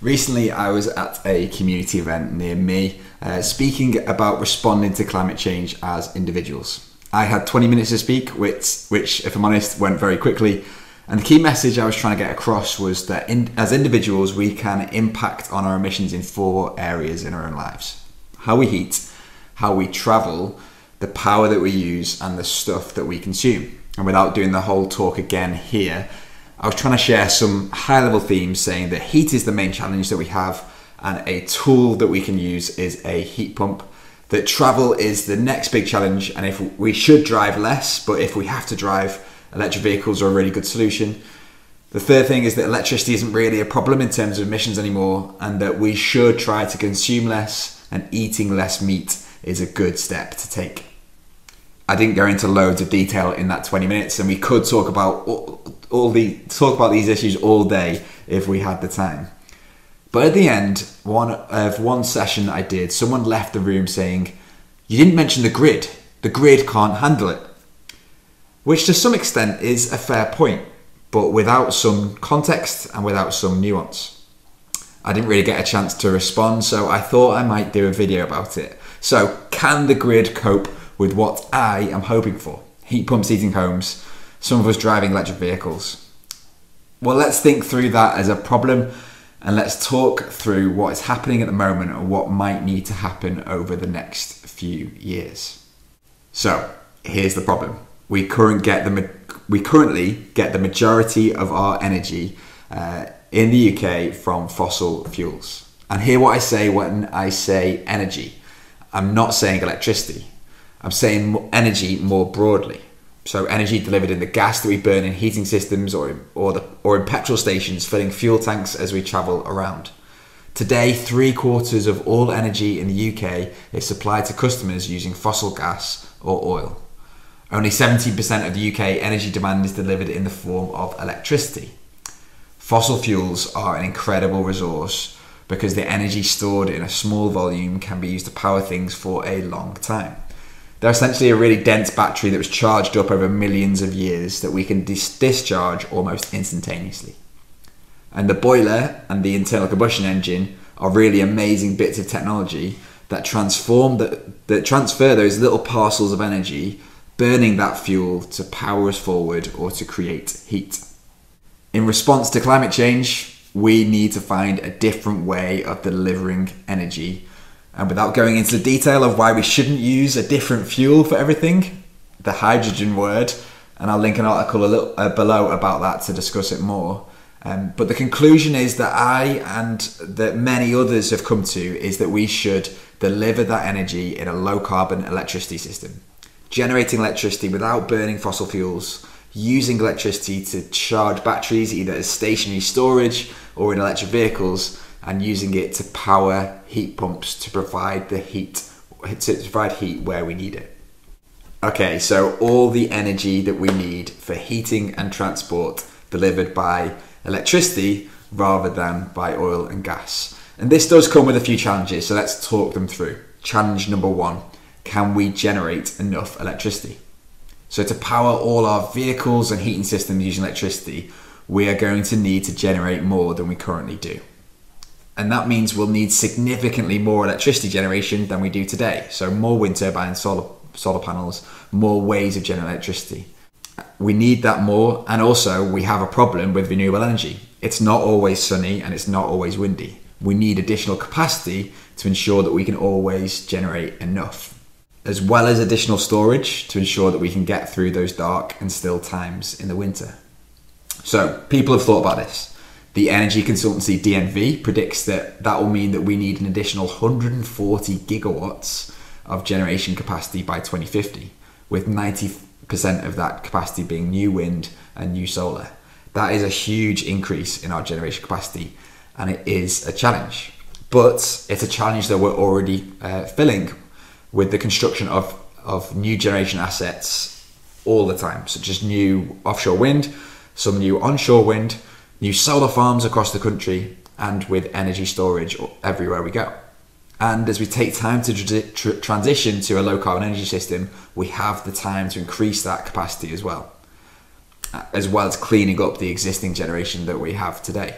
Recently, I was at a community event near me speaking about responding to climate change as individuals. I had 20 minutes to speak, which if I'm honest, went very quickly. And the key message I was trying to get across was that as individuals, we can impact on our emissions in 4 areas in our own lives. How we heat, how we travel, the power that we use, and the stuff that we consume. And without doing the whole talk again here, I was trying to share some high-level themes saying that heat is the main challenge that we have, and a tool that we can use is a heat pump. That travel is the next big challenge, and if we should drive less, but if we have to drive, electric vehicles are a really good solution. The third thing is that electricity isn't really a problem in terms of emissions anymore, and that we should try to consume less, and eating less meat is a good step to take. I didn't go into loads of detail in that 20 minutes, and we could talk about these issues all day if we had the time. But at the end of one session I did, someone left the room saying, "You didn't mention the grid. The grid can't handle it." Which to some extent is a fair point, but without some context and without some nuance. I didn't really get a chance to respond, so I thought I might do a video about it. So, can the grid cope with what I am hoping for? Heat pumps heating homes, some of us driving electric vehicles. Well, let's think through that as a problem, and let's talk through what is happening at the moment and what might need to happen over the next few years. So, here's the problem. We currently get the majority of our energy in the UK from fossil fuels. And hear what I say when I say energy. I'm not saying electricity. I'm saying energy more broadly. So energy delivered in the gas that we burn in heating systems or in petrol stations, filling fuel tanks as we travel around. Today, 3/4 of all energy in the UK is supplied to customers using fossil gas or oil. Only 17% of the UK energy demand is delivered in the form of electricity. Fossil fuels are an incredible resource because the energy stored in a small volume can be used to power things for a long time. They're essentially a really dense battery that was charged up over millions of years that we can discharge almost instantaneously. And the boiler and the internal combustion engine are really amazing bits of technology that transfer those little parcels of energy, burning that fuel to power us forward or to create heat. In response to climate change, we need to find a different way of delivering energy. And without going into the detail of why we shouldn't use a different fuel for everything, the hydrogen word, and I'll link an article below about that to discuss it more. But the conclusion is that I and that many others have come to is that we should deliver that energy in a low carbon electricity system. Generating electricity without burning fossil fuels, using electricity to charge batteries either as stationary storage or in electric vehicles, and using it to power heat pumps to provide heat where we need it. Okay, so all the energy that we need for heating and transport delivered by electricity rather than by oil and gas. And this does come with a few challenges, so let's talk them through. Challenge number one, can we generate enough electricity? So to power all our vehicles and heating systems using electricity, we are going to need to generate more than we currently do. And that means we'll need significantly more electricity generation than we do today. So more wind turbines, solar panels, more ways of generating electricity. We need that more, and also we have a problem with renewable energy. It's not always sunny and it's not always windy. We need additional capacity to ensure that we can always generate enough, as well as additional storage to ensure that we can get through those dark and still times in the winter. So people have thought about this. The energy consultancy DNV predicts that will mean that we need an additional 140 gigawatts of generation capacity by 2050, with 90% of that capacity being new wind and new solar. That is a huge increase in our generation capacity, and it is a challenge. But it's a challenge that we're already filling with the construction of new generation assets all the time, such as new offshore wind, some new onshore wind, new solar farms across the country, and with energy storage everywhere we go. And as we take time to transition to a low carbon energy system, we have the time to increase that capacity as well as cleaning up the existing generation that we have today.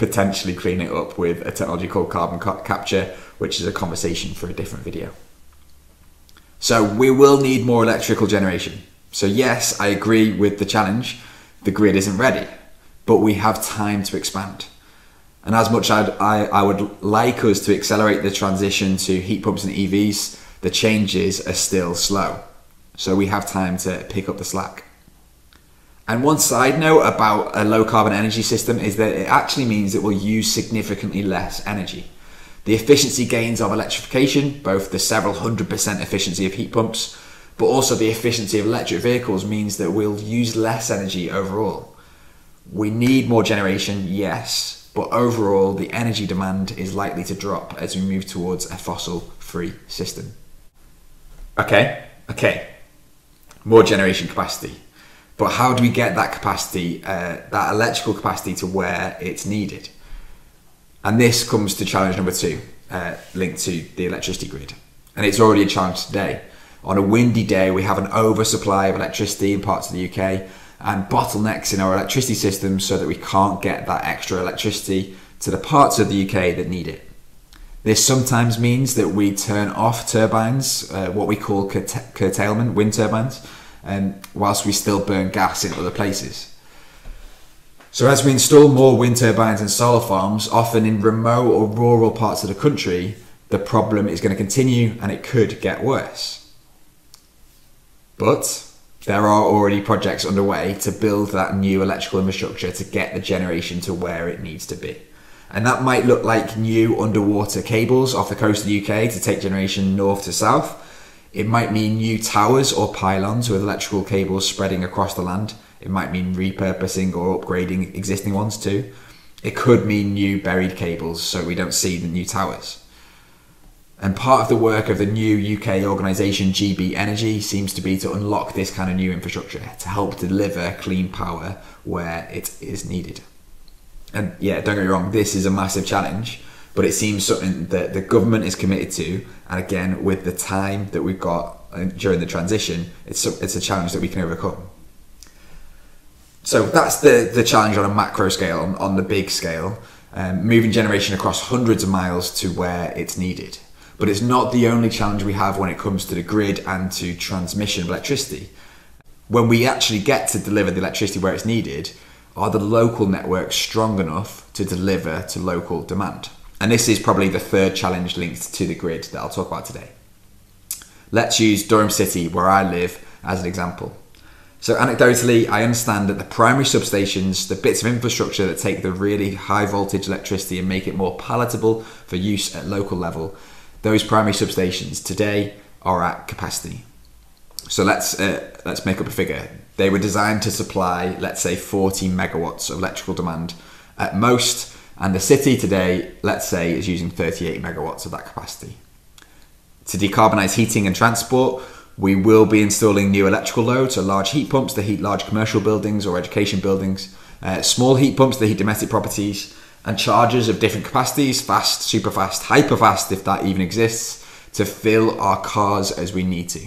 potentially clean it up with a technology called carbon capture, which is a conversation for a different video. So we will need more electrical generation. So yes, I agree with the challenge. The grid isn't ready, but we have time to expand. And as much as I would like us to accelerate the transition to heat pumps and EVs, the changes are still slow. So we have time to pick up the slack. And one side note about a low carbon energy system is that it actually means it will use significantly less energy. The efficiency gains of electrification, both the several 100% efficiency of heat pumps, but also the efficiency of electric vehicles, means that we'll use less energy overall. We need more generation, yes, but overall the energy demand is likely to drop as we move towards a fossil-free system. Okay, more generation capacity. But how do we get that capacity, that electrical capacity, to where it's needed? And this comes to challenge number two, linked to the electricity grid. And it's already a challenge today. On a windy day, we have an oversupply of electricity in parts of the UK and bottlenecks in our electricity system so that we can't get that extra electricity to the parts of the UK that need it. This sometimes means that we turn off turbines, what we call curtailment, wind turbines, whilst we still burn gas in other places. So as we install more wind turbines and solar farms, often in remote or rural parts of the country, the problem is going to continue and it could get worse. But there are already projects underway to build that new electrical infrastructure to get the generation to where it needs to be. And that might look like new underwater cables off the coast of the UK to take generation north to south. It might mean new towers or pylons with electrical cables spreading across the land. It might mean repurposing or upgrading existing ones too. It could mean new buried cables so we don't see the new towers. And part of the work of the new UK organisation GB Energy seems to be to unlock this kind of new infrastructure to help deliver clean power where it is needed. And yeah, don't get me wrong, this is a massive challenge, but it seems something that the government is committed to. And again, with the time that we've got during the transition, it's a challenge that we can overcome. So that's the challenge on a macro scale, on the big scale, moving generation across hundreds of miles to where it's needed. But it's not the only challenge we have when it comes to the grid and to transmission of electricity. When we actually get to deliver the electricity where it's needed, are the local networks strong enough to deliver to local demand? And this is probably the third challenge linked to the grid that I'll talk about today. Let's use Durham City, where I live, as an example. So anecdotally, I understand that the primary substations, the bits of infrastructure that take the really high voltage electricity and make it more palatable for use at local level, those primary substations today are at capacity. So let's make up a figure. They were designed to supply, let's say, 40 megawatts of electrical demand at most, and the city today, let's say, is using 38 megawatts of that capacity. To decarbonise heating and transport, we will be installing new electrical loads, so large heat pumps to heat large commercial buildings or education buildings, small heat pumps to heat domestic properties, and chargers of different capacities, fast, super fast, hyper fast, if that even exists, to fill our cars as we need to.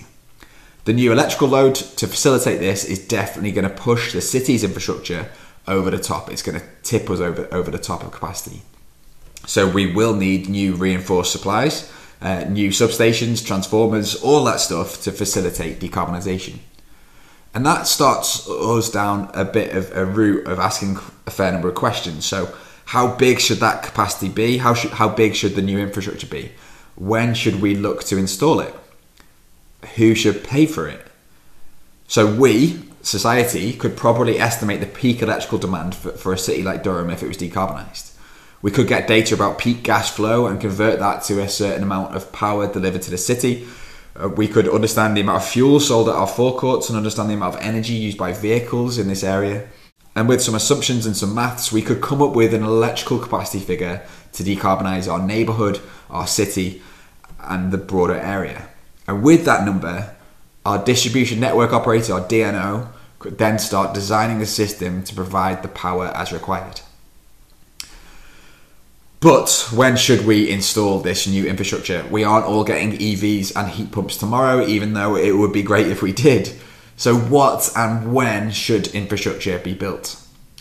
The new electrical load to facilitate this is definitely going to push the city's infrastructure over the top. It's going to tip us over the top of capacity. So we will need new reinforced supplies, new substations, transformers, all that stuff to facilitate decarbonisation. And that starts us down a bit of a route of asking a fair number of questions. So how big should that capacity be? How big should the new infrastructure be? When should we look to install it? Who should pay for it? So we, society, could probably estimate the peak electrical demand for a city like Durham if it was decarbonised. We could get data about peak gas flow and convert that to a certain amount of power delivered to the city. We could understand the amount of fuel sold at our forecourts and understand the amount of energy used by vehicles in this area. And with some assumptions and some maths, we could come up with an electrical capacity figure to decarbonise our neighbourhood, our city, and the broader area. And with that number, our distribution network operator, our DNO, could then start designing the system to provide the power as required. But when should we install this new infrastructure? We aren't all getting EVs and heat pumps tomorrow, even though it would be great if we did. So what and when should infrastructure be built?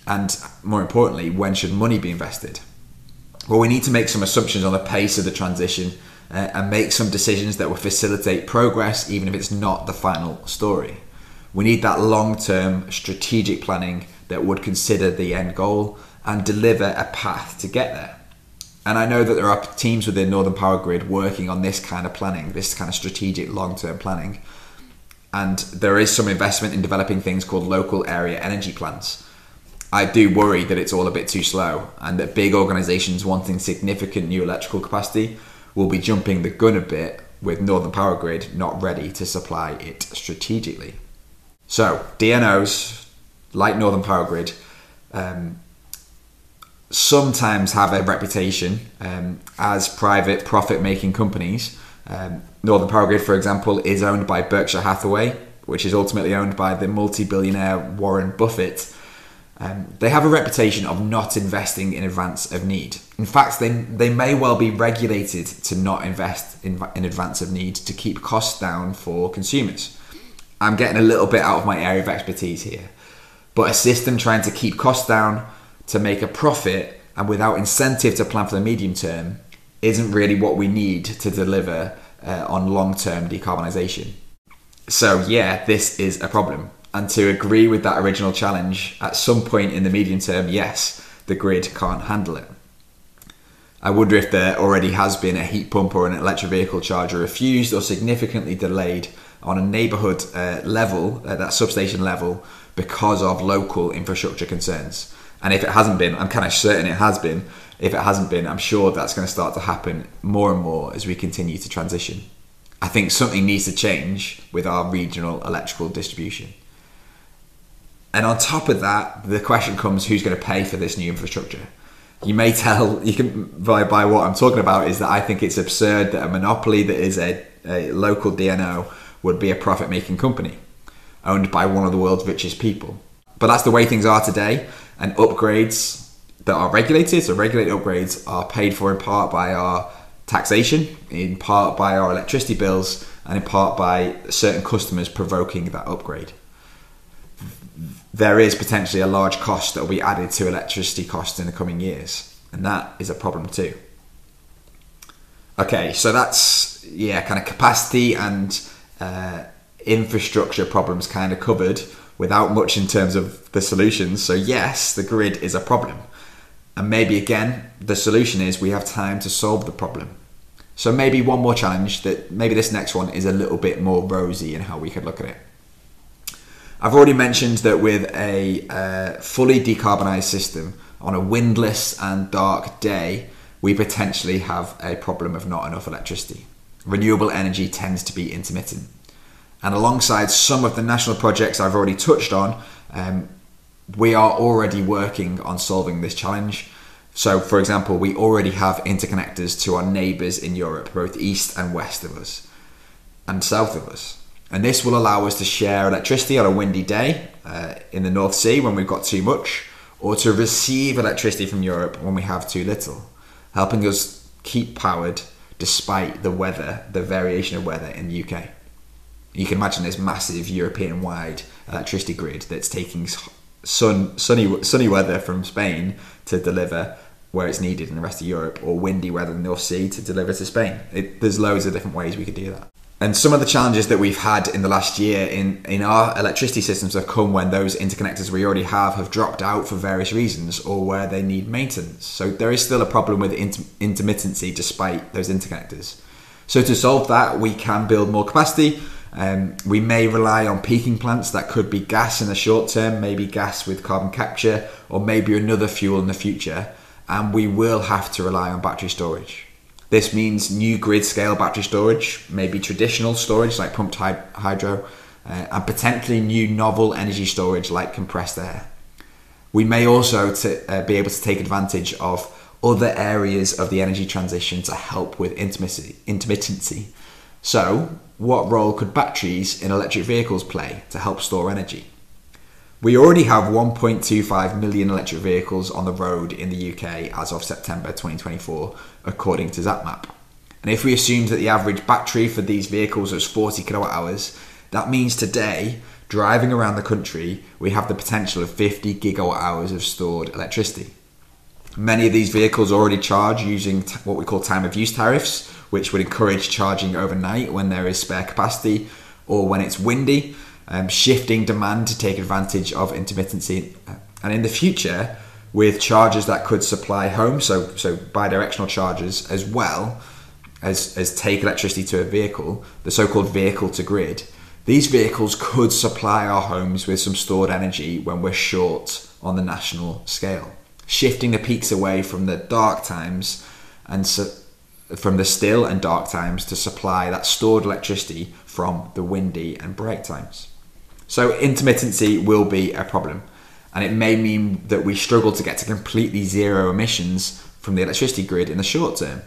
And more importantly, when should money be invested? Well, we need to make some assumptions on the pace of the transition and make some decisions that will facilitate progress, even if it's not the final story. We need that long-term strategic planning that would consider the end goal and deliver a path to get there. And I know that there are teams within Northern Power Grid working on this kind of planning, this kind of strategic long-term planning. And there is some investment in developing things called local area energy plans. I do worry that it's all a bit too slow and that big organisations wanting significant new electrical capacity will be jumping the gun a bit with Northern Power Grid not ready to supply it strategically. So DNOs, like Northern Power Grid, sometimes have a reputation as private profit-making companies. Northern Power Grid, for example, is owned by Berkshire Hathaway, which is ultimately owned by the multi-billionaire Warren Buffett. They have a reputation of not investing in advance of need. In fact, they may well be regulated to not invest in advance of need to keep costs down for consumers. I'm getting a little bit out of my area of expertise here, but a system trying to keep costs down to make a profit and without incentive to plan for the medium term isn't really what we need to deliver on long-term decarbonisation. So yeah, this is a problem. And to agree with that original challenge, at some point in the medium term, yes, the grid can't handle it. I wonder if there already has been a heat pump or an electric vehicle charger refused or significantly delayed on a neighbourhood level, that substation level, because of local infrastructure concerns. And if it hasn't been, I'm kind of certain it has been. If it hasn't been, I'm sure that's going to start to happen more and more as we continue to transition. I think something needs to change with our regional electrical distribution. And on top of that, the question comes, who's going to pay for this new infrastructure? You may tell, you can by what I'm talking about is that I think it's absurd that a monopoly that is a local DNO would be a profit-making company owned by one of the world's richest people. But that's the way things are today. And upgrades that are regulated, so regulated upgrades, are paid for in part by our taxation, in part by our electricity bills, and in part by certain customers provoking that upgrade. There is potentially a large cost that will be added to electricity costs in the coming years, and that is a problem too. Okay, so that's, yeah, kind of capacity and infrastructure problems kind of covered without much in terms of the solutions. So yes, the grid is a problem, and maybe again the solution is we have time to solve the problem. So maybe one more challenge, that maybe this next one is a little bit more rosy in how we could look at it. I've already mentioned that with a fully decarbonised system on a windless and dark day, we potentially have a problem of not enough electricity. Renewable energy tends to be intermittent. And alongside some of the national projects I've already touched on, we are already working on solving this challenge. So, for example, we already have interconnectors to our neighbours in Europe, both east and west of us, and south of us. And this will allow us to share electricity on a windy day in the North Sea when we've got too much, or to receive electricity from Europe when we have too little, helping us keep powered despite the weather, the variation of weather in the UK. You can imagine this massive European-wide electricity grid that's taking sunny weather from Spain to deliver where it's needed in the rest of Europe, or windy weather in the North Sea to deliver to Spain. There's loads of different ways we could do that. And some of the challenges that we've had in the last year in our electricity systems have come when those interconnectors we already have dropped out for various reasons, or where they need maintenance. So there is still a problem with intermittency despite those interconnectors. So to solve that, we can build more capacity. We may rely on peaking plants. That could be gas in the short term, maybe gas with carbon capture, or maybe another fuel in the future. And we will have to rely on battery storage. This means new grid-scale battery storage, maybe traditional storage like pumped hydro, and potentially new novel energy storage like compressed air. We may also be able to take advantage of other areas of the energy transition to help with intermittency. So, what role could batteries in electric vehicles play to help store energy? We already have 1.25 million electric vehicles on the road in the UK as of September 2024, according to ZapMap. And if we assume that the average battery for these vehicles is 40 kilowatt hours, that means today driving around the country, we have the potential of 50 gigawatt hours of stored electricity. Many of these vehicles already charge using what we call time of use tariffs, which would encourage charging overnight when there is spare capacity or when it's windy, shifting demand to take advantage of intermittency. And in the future, with chargers that could supply homes, so bi-directional chargers as well as take electricity to a vehicle, the so-called vehicle to grid, these vehicles could supply our homes with some stored energy when we're short on the national scale, shifting the peaks away from the dark times and from the still and dark times to supply that stored electricity from the windy and bright times. So intermittency will be a problem, and it may mean that we struggle to get to completely zero emissions from the electricity grid in the short term.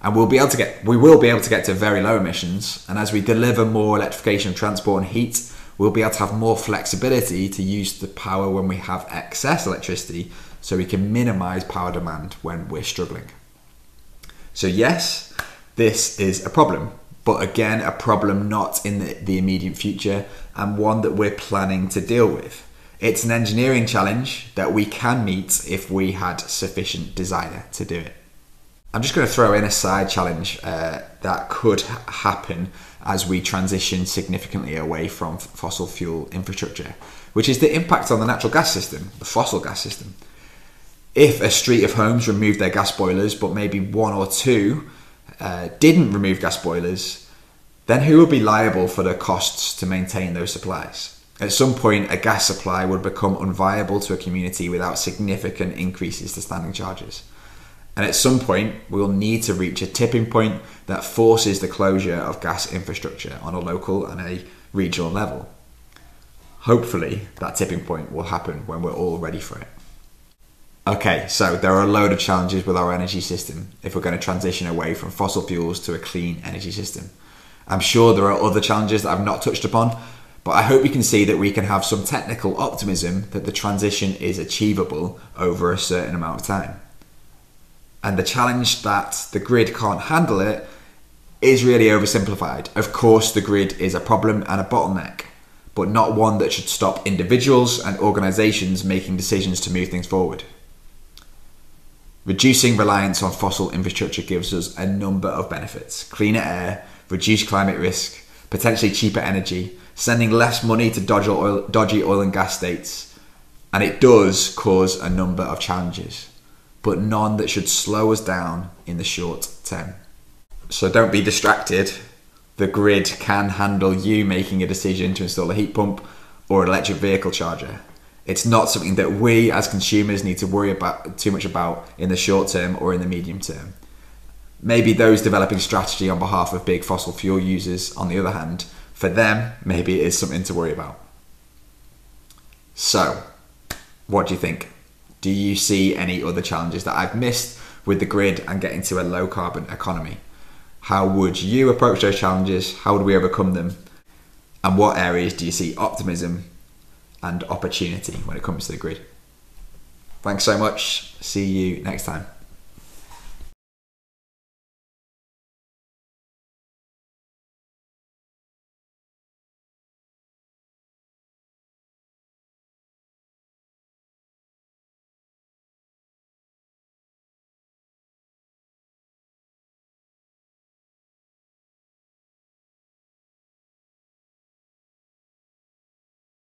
And we will be able to get to very low emissions. And as we deliver more electrification of transport and heat, we'll be able to have more flexibility to use the power when we have excess electricity, so we can minimize power demand when we're struggling. So yes, this is a problem, but again, a problem not in the immediate future, and one that we're planning to deal with. It's an engineering challenge that we can meet if we had sufficient desire to do it. I'm just going to throw in a side challenge that could happen as we transition significantly away from fossil fuel infrastructure, which is the impact on the natural gas system, the fossil gas system. If a street of homes removed their gas boilers, but maybe one or two didn't remove gas boilers, then who would be liable for the costs to maintain those supplies? At some point, a gas supply would become unviable to a community without significant increases to standing charges. And at some point, we'll need to reach a tipping point that forces the closure of gas infrastructure on a local and a regional level. Hopefully, that tipping point will happen when we're all ready for it. Okay, so there are a load of challenges with our energy system if we're going to transition away from fossil fuels to a clean energy system. I'm sure there are other challenges that I've not touched upon, but I hope you can see that we can have some technical optimism that the transition is achievable over a certain amount of time. And the challenge that the grid can't handle it is really oversimplified. Of course, the grid is a problem and a bottleneck, but not one that should stop individuals and organisations making decisions to move things forward. Reducing reliance on fossil infrastructure gives us a number of benefits: cleaner air, reduced climate risk, potentially cheaper energy, sending less money to dodgy oil and gas states. And it does cause a number of challenges, but none that should slow us down in the short term. So don't be distracted. The grid can handle you making a decision to install a heat pump or an electric vehicle charger. It's not something that we as consumers need to worry about too much about in the short term or in the medium term. Maybe those developing strategy on behalf of big fossil fuel users, on the other hand, for them, maybe it is something to worry about. So, what do you think? Do you see any other challenges that I've missed with the grid and getting to a low carbon economy? How would you approach those challenges? How would we overcome them? And what areas do you see optimism and opportunity when it comes to the grid? Thanks so much. See you next time.